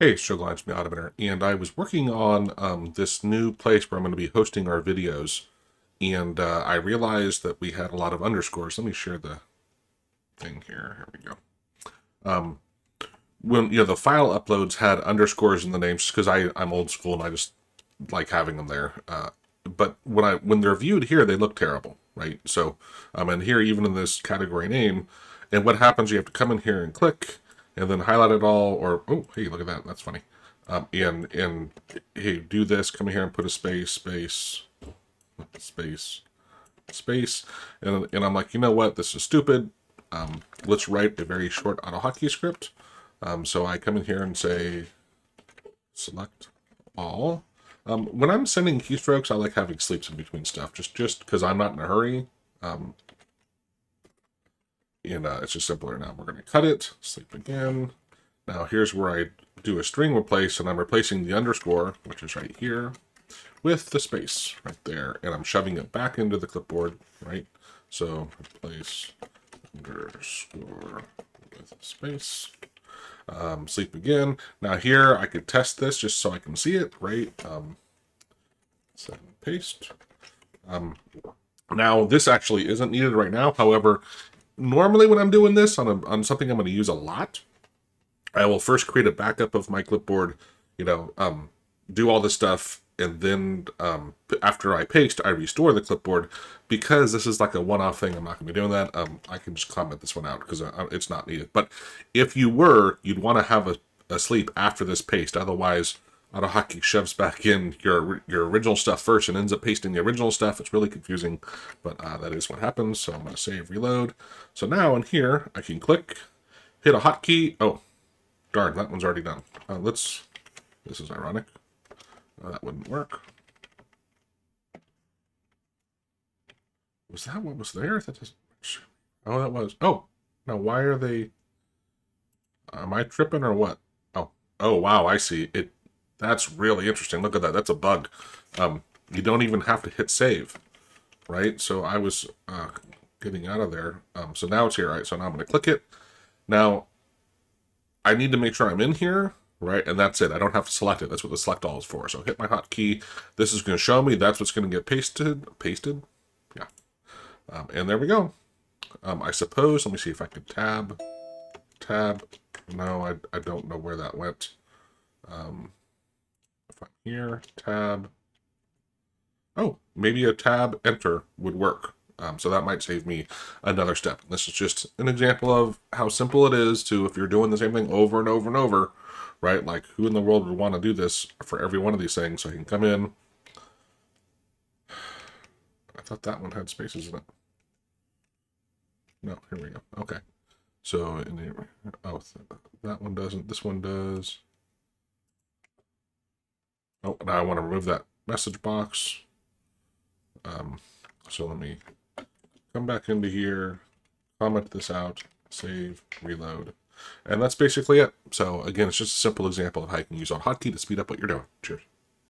Hey, it's Joe Glines from the Automator, and I was working on this new place where I'm going to be hosting our videos, and I realized that we had a lot of underscores. Let me share the thing here. Here we go. When the file uploads had underscores in the names because I'm old school and I just like having them there. But when they're viewed here, they look terrible, right? So and here, even in this category name, and what happens? You have to come in here and click. And then highlight it all, or oh, hey, look at that, that's funny. And hey, do this. Come in here and put a space, space, space, space. And I'm like, you know what? This is stupid. Let's write a very short AutoHotkey script. So I come in here and say, select all. When I'm sending keystrokes, I like having sleeps in between stuff, just because I'm not in a hurry. And it's just simpler now. We're going to cut it, sleep again. Now here's where I do a string replace, and I'm replacing the underscore, which is right here, with the space right there. And I'm shoving it back into the clipboard, right? So replace underscore with space, sleep again. Now here, I could test this just so I can see it, right? Set and paste. Now this actually isn't needed right now. However, normally when I'm doing this on something I'm going to use a lot, I will first create a backup of my clipboard, do all this stuff, and then after I paste, I restore the clipboard. Because this is like a one-off thing, I'm not going to be doing that. I can just comment this one out because it's not needed. But if you were, you'd want to have a sleep after this paste. Otherwise, AutoHotkey shoves back in your original stuff first and ends up pasting the original stuff. It's really confusing, but that is what happens. So I'm going to save, reload. So now in here, I can click, hit a hotkey. Oh, darn, that one's already done. This is ironic. That wouldn't work. Was that what was there? That doesn't. Oh, that was. Oh, now why are they? Am I tripping or what? Oh wow, I see it. That's really interesting. Look at that. That's a bug. You don't even have to hit save, right? So I was getting out of there. So now it's here, right? So now I'm going to click it. Now I need to make sure I'm in here, right? And that's it. I don't have to select it. That's what the select all is for. So hit my hotkey. This is going to show me. That's what's going to get pasted. Yeah. And there we go. I suppose, let me see if I can tab. No, I don't know where that went. Here, tab. Oh, maybe a tab enter would work. So that might save me another step. This is just an example of how simple it is to, if you're doing the same thing over and over and over, right? Like, who in the world would want to do this for every one of these things? So you can come in. I thought that one had spaces in it. No, here we go. Okay. So, oh, that one doesn't. This one does. Oh, now I want to remove that message box. So let me come back into here, comment this out, save, reload. And that's basically it. So again, it's just a simple example of how you can use AutoHotkey to speed up what you're doing. Cheers.